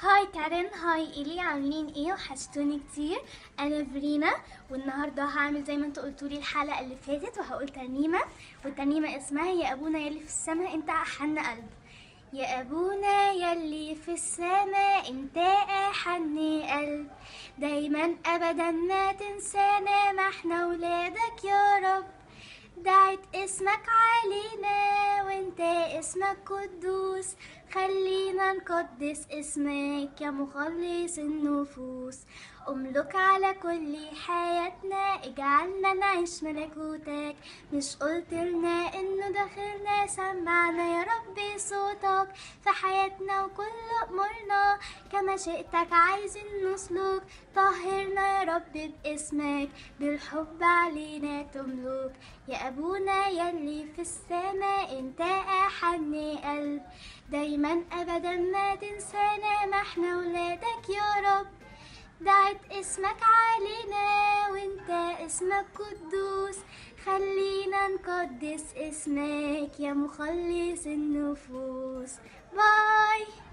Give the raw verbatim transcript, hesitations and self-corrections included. هاي كارين، هاي إيلي، عاملين ايه؟ وحشتوني كتير. انا فيرينا، والنهارده هعمل زي ما انتوا قلتولي الحلقه اللي فاتت، وهقول ترنيمه، والترنيمه اسمها يا ابونا يلي في السما انت احن قلب. يا ابونا يلي في السما انت احن قلب، دايما ابدا ما تنسانا، ما احنا ولادك يا رب. دعت اسمك علينا وانت اسمك قدوس، خلينا نقدس اسمك يا مخلص النفوس. املك على كل حياتنا، اجعلنا نعيش ملكوتك، مش قلتلنا انه داخلنا، سمعنا يا ربي صوتك في حياتنا وكل امورنا، كما شئتك عايزين نسلك. طهرنا يا ربي باسمك، بالحب علينا تملك. يا ابونا يلي في السما انت احن قلب، دايما ابدا ما تنسانا، ما احنا ولادك يا رب. دعت اسمك علينا وانت اسمك قدوس، خلينا نقدس اسمك يا مخلص النفوس. باي.